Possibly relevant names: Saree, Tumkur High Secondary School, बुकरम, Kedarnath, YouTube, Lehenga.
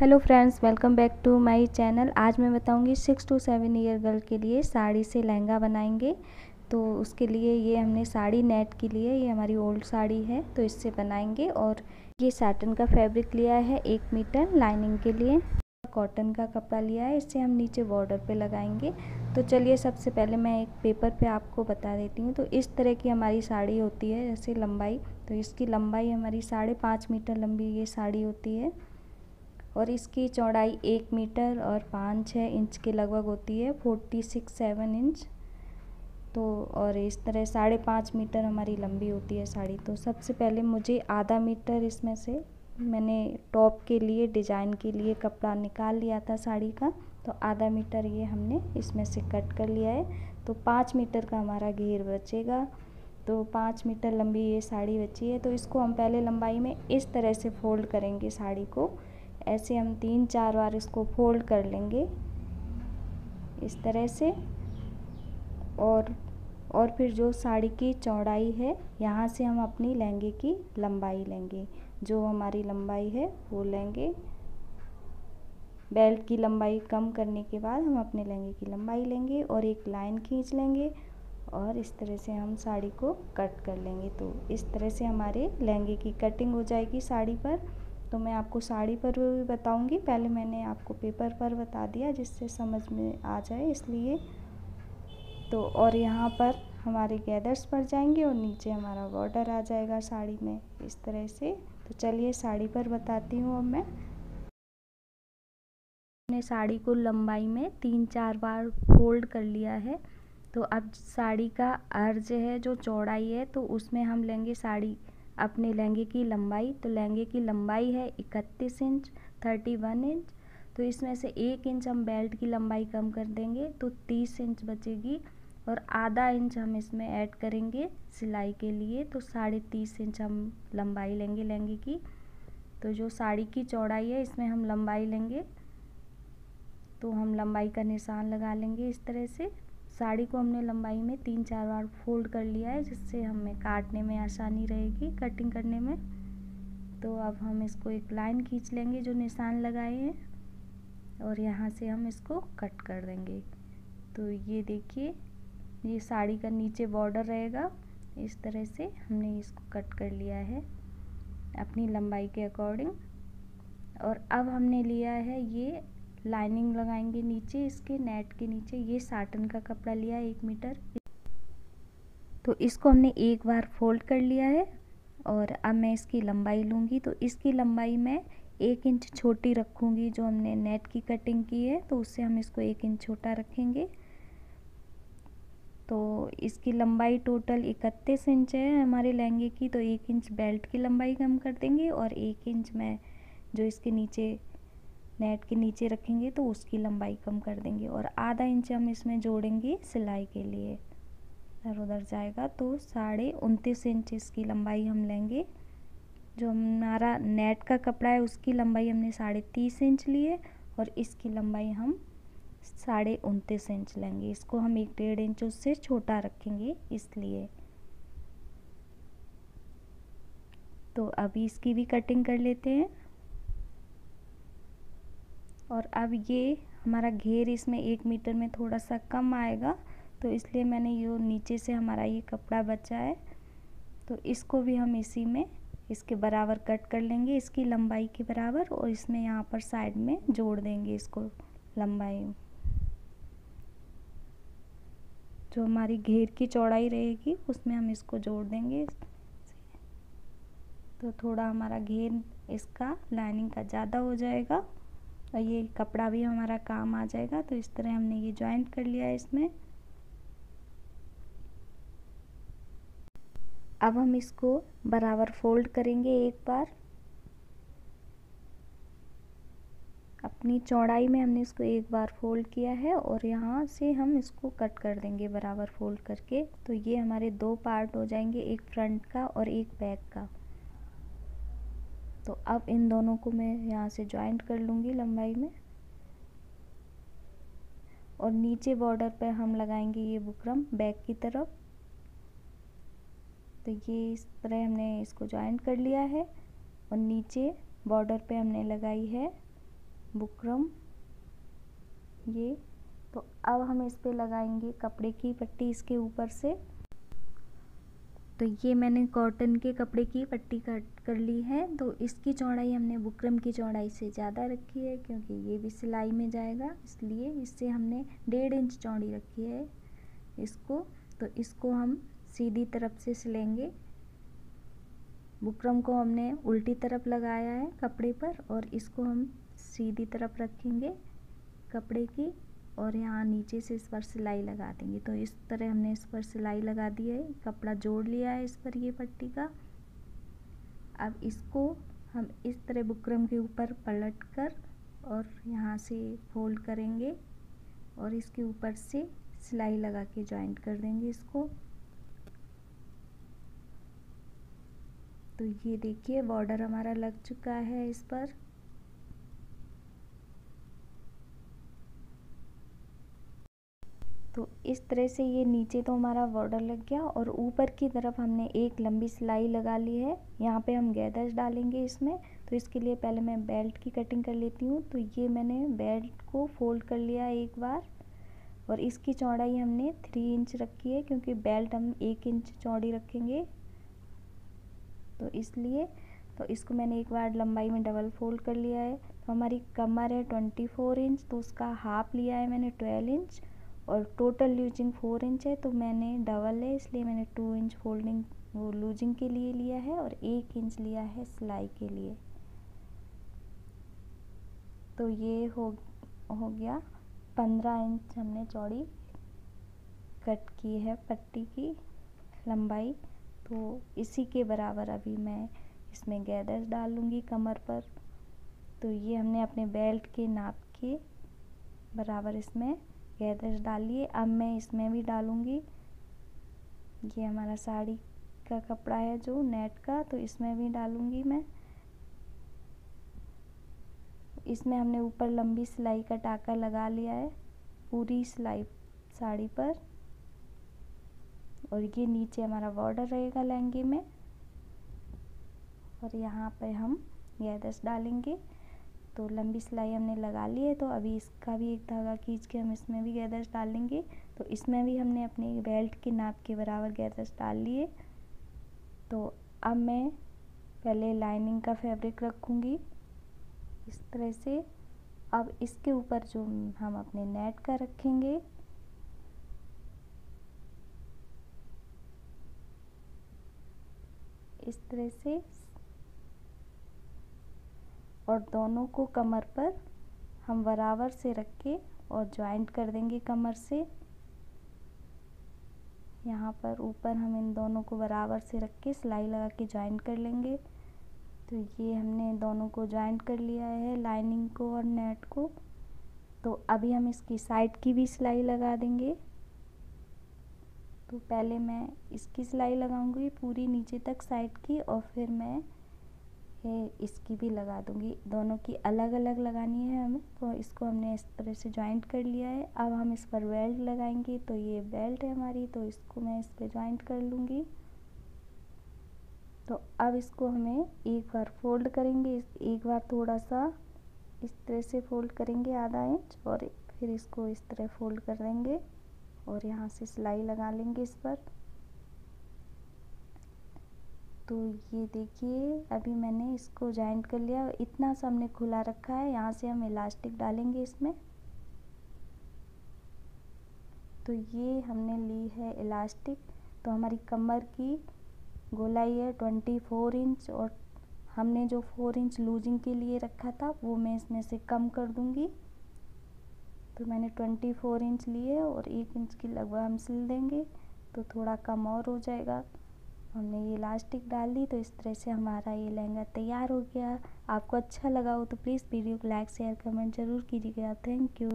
Hello friends, welcome back to my channel. आज मैं बताऊंगी 6 to 7 ईयर गर्ल के लिए साड़ी से लहंगा बनाएंगे। तो उसके लिए ये हमने साड़ी नेट के लिए, ये हमारी ओल्ड साड़ी है तो इससे बनाएंगे। और ये साटन का फैब्रिक लिया है 1 मीटर लाइनिंग के लिए, कॉटन का कपड़ा लिया है, इससे हम नीचे बॉर्डर पे लगाएंगे। तो चलिए सबसे पहले मैं एक पेपर पे आपको बता देती हूँ। तो इस तरह की हमारी साड़ी होती है, जैसे लंबाई, तो इसकी लंबाई हमारी 5.5 मीटर लंबी ये साड़ी होती है और इसकी चौड़ाई 1 मीटर और 5-6 इंच के लगभग होती है, 46-7 इंच। तो और इस तरह 5.5 मीटर हमारी लंबी होती है साड़ी। तो सबसे पहले मुझे 0.5 मीटर इसमें से मैंने टॉप के लिए, डिज़ाइन के लिए कपड़ा निकाल लिया था साड़ी का, तो 0.5 मीटर ये हमने इसमें से कट कर लिया है। तो 5 मीटर का हमारा घेर बचेगा। तो 5 मीटर लंबी ये साड़ी बची है। तो इसको हम पहले लंबाई में इस तरह से फोल्ड करेंगे साड़ी को, ऐसे हम 3-4 बार इसको फोल्ड कर लेंगे इस तरह से। और फिर जो साड़ी की चौड़ाई है, यहाँ से हम अपनी लहंगे की लंबाई लेंगे, जो हमारी लंबाई है वो लेंगे। बेल्ट की लंबाई कम करने के बाद हम अपने लहंगे की लंबाई लेंगे और एक लाइन खींच लेंगे और इस तरह से हम साड़ी को कट कर लेंगे। तो इस तरह से हमारे लहंगे की कटिंग हो जाएगी साड़ी पर। तो मैं आपको साड़ी पर भी बताऊंगी, पहले मैंने आपको पेपर पर बता दिया जिससे समझ में आ जाए इसलिए। तो और यहाँ पर हमारे गैदर्स पड़ जाएंगे और नीचे हमारा बॉर्डर आ जाएगा साड़ी में इस तरह से। तो चलिए साड़ी पर बताती हूँ अब मैं। मैंने साड़ी को लंबाई में 3-4 बार फोल्ड कर लिया है। तो अब साड़ी का अर्ज है जो चौड़ाई है, तो उसमें हम लेंगे साड़ी अपने लहंगे की लंबाई। तो लहंगे की लंबाई है 31 इंच, 31 इंच। तो इसमें से 1 इंच हम बेल्ट की लंबाई कम कर देंगे तो 30 इंच बचेगी और 0.5 इंच हम इसमें ऐड करेंगे सिलाई के लिए। तो 30.5 इंच हम लंबाई लेंगे लहंगे की। तो जो साड़ी की चौड़ाई है इसमें हम लंबाई लेंगे, तो हम लंबाई का निशान लगा लेंगे इस तरह से। साड़ी को हमने लंबाई में 3-4 बार फोल्ड कर लिया है, जिससे हमें काटने में आसानी रहेगी, कटिंग करने में। तो अब हम इसको एक लाइन खींच लेंगे जो निशान लगाए हैं और यहाँ से हम इसको कट कर देंगे। तो ये देखिए, ये साड़ी का नीचे बॉर्डर रहेगा इस तरह से। हमने इसको कट कर लिया है अपनी लंबाई के अकॉर्डिंग। और अब हमने लिया है, ये लाइनिंग लगाएंगे नीचे, इसके नेट के नीचे। ये साटन का कपड़ा लिया है 1 मीटर। तो इसको हमने 1 बार फोल्ड कर लिया है और अब मैं इसकी लंबाई लूँगी। तो इसकी लंबाई मैं 1 इंच छोटी रखूँगी, जो हमने नेट की कटिंग की है तो उससे हम इसको 1 इंच छोटा रखेंगे। तो इसकी लंबाई टोटल 31 इंच है हमारे लहंगे की। तो 1 इंच बेल्ट की लंबाई कम कर देंगे और 1 इंच मैं जो इसके नीचे, नेट के नीचे रखेंगे तो उसकी लंबाई कम कर देंगे और 0.5 इंच हम इसमें जोड़ेंगे सिलाई के लिए, इधर उधर जाएगा। तो 29.5 इंच इसकी लंबाई हम लेंगे। जो हमारा नेट का कपड़ा है उसकी लंबाई हमने 30.5 इंच ली है और इसकी लंबाई हम 29.5 इंच लेंगे। इसको हम 1-1.5 इंच उससे छोटा रखेंगे इसलिए। तो अभी इसकी भी कटिंग कर लेते हैं। और अब ये हमारा घेर इसमें 1 मीटर में थोड़ा सा कम आएगा, तो इसलिए मैंने ये नीचे से हमारा ये कपड़ा बचा है तो इसको भी हम इसी में, इसके बराबर कट कर लेंगे, इसकी लंबाई के बराबर। और इसमें यहाँ पर साइड में जोड़ देंगे इसको लंबाई। जो हमारी घेर की चौड़ाई रहेगी उसमें हम इसको जोड़ देंगे। तो थोड़ा हमारा घेर इसका लाइनिंग का ज़्यादा हो जाएगा और ये कपड़ा भी हमारा काम आ जाएगा। तो इस तरह हमने ये जॉइंट कर लिया है इसमें। अब हम इसको बराबर फोल्ड करेंगे 1 बार। अपनी चौड़ाई में हमने इसको 1 बार फोल्ड किया है और यहाँ से हम इसको कट कर देंगे बराबर फोल्ड करके। तो ये हमारे 2 पार्ट हो जाएंगे, एक फ्रंट का और एक बैक का। तो अब इन दोनों को मैं यहाँ से जॉइंट कर लूँगी लंबाई में। और नीचे बॉर्डर पे हम लगाएंगे ये बुकरम बैक की तरफ। तो ये इस तरह हमने इसको जॉइंट कर लिया है और नीचे बॉर्डर पे हमने लगाई है बुकरम ये। तो अब हम इस पे लगाएंगे कपड़े की पट्टी इसके ऊपर से। तो ये मैंने कॉटन के कपड़े की पट्टी कट कर ली है। तो इसकी चौड़ाई हमने बुकरम की चौड़ाई से ज़्यादा रखी है क्योंकि ये भी सिलाई में जाएगा, इसलिए इससे हमने 1.5 इंच चौड़ी रखी है इसको। तो इसको हम सीधी तरफ से सिलेंगे। बुकरम को हमने उल्टी तरफ लगाया है कपड़े पर और इसको हम सीधी तरफ रखेंगे कपड़े की, और यहाँ नीचे से इस पर सिलाई लगा देंगे। तो इस तरह हमने इस पर सिलाई लगा दी है, कपड़ा जोड़ लिया है इस पर ये पट्टी का। अब इसको हम इस तरह बुकरम के ऊपर पलट कर और यहाँ से फोल्ड करेंगे और इसके ऊपर से सिलाई लगा के जॉइंट कर देंगे इसको। तो ये देखिए बॉर्डर हमारा लग चुका है इस पर। तो इस तरह से ये नीचे तो हमारा बॉर्डर लग गया और ऊपर की तरफ हमने एक लंबी सिलाई लगा ली है। यहाँ पे हम गैदर्स डालेंगे इसमें। तो इसके लिए पहले मैं बेल्ट की कटिंग कर लेती हूँ। तो ये मैंने बेल्ट को फोल्ड कर लिया एक बार और इसकी चौड़ाई हमने 3 इंच रखी है क्योंकि बेल्ट हम 1 इंच चौड़ी रखेंगे तो इसलिए। तो इसको मैंने एक बार लंबाई में डबल फोल्ड कर लिया है। तो हमारी कमर है 24 इंच, तो उसका हाफ लिया है मैंने 12 इंच और टोटल लूजिंग 4 इंच है। तो मैंने डबल है इसलिए मैंने 2 इंच फोल्डिंग वो लूजिंग के लिए लिया है और 1 इंच लिया है सिलाई के लिए। तो ये हो गया 15 इंच हमने चौड़ी कट की है पट्टी की लंबाई। तो इसी के बराबर अभी मैं इसमें गैदर्स डाल लूँगी कमर पर। तो ये हमने अपने बेल्ट के नाप के बराबर इसमें गैदर्स डालिए। अब मैं इसमें भी डालूँगी। ये हमारा साड़ी का कपड़ा है जो नेट का, तो इसमें भी डालूँगी मैं। इसमें हमने ऊपर लंबी सिलाई का टाका लगा लिया है पूरी सिलाई साड़ी पर और ये नीचे हमारा बॉर्डर रहेगा लहंगे में और यहाँ पे हम गैदर्स डालेंगे। तो लंबी सिलाई हमने लगा ली है। तो अभी इसका भी एक धागा खींच के हम इसमें भी गैदर्स डालेंगे। तो इसमें भी हमने अपने बेल्ट के नाप के बराबर गैदर्स डाल लिए। तो अब मैं पहले लाइनिंग का फैब्रिक रखूँगी इस तरह से। अब इसके ऊपर जो हम अपने नेट का रखेंगे इस तरह से और दोनों को कमर पर हम बराबर से रख के और जॉइंट कर देंगे कमर से। यहाँ पर ऊपर हम इन दोनों को बराबर से रख के सिलाई लगा के जॉइंट कर लेंगे। तो ये हमने दोनों को जॉइंट कर लिया है लाइनिंग को और नेट को। तो अभी हम इसकी साइड की भी सिलाई लगा देंगे। तो पहले मैं इसकी सिलाई लगाऊंगी पूरी नीचे तक साइड की और फिर मैं इसकी भी लगा दूंगी। दोनों की अलग अलग लगानी है हमें। तो इसको हमने इस तरह से जॉइंट कर लिया है। अब हम इस पर बेल्ट लगाएंगे। तो ये बेल्ट है हमारी, तो इसको मैं इस पर जॉइंट कर लूँगी। तो अब इसको हमें एक बार फोल्ड करेंगे, एक बार थोड़ा सा इस तरह से फोल्ड करेंगे आधा इंच और फिर इसको इस तरह फोल्ड कर देंगे और यहाँ से सिलाई लगा लेंगे इस पर। तो ये देखिए अभी मैंने इसको जॉइंट कर लिया। इतना सा हमने खुला रखा है, यहाँ से हम इलास्टिक डालेंगे इसमें। तो ये हमने ली है इलास्टिक। तो हमारी कमर की गोलाई है 24 इंच और हमने जो 4 इंच लूजिंग के लिए रखा था वो मैं इसमें से कम कर दूँगी। तो मैंने 24 इंच लिए और 1 इंच की लगभग हम सिल देंगे। तो थोड़ा कम और हो जाएगा। हमने ये इलास्टिक डाल दी। तो इस तरह से हमारा ये लहंगा तैयार हो गया। आपको अच्छा लगा हो तो प्लीज़ वीडियो को लाइक शेयर कमेंट ज़रूर कीजिएगा। Thank you.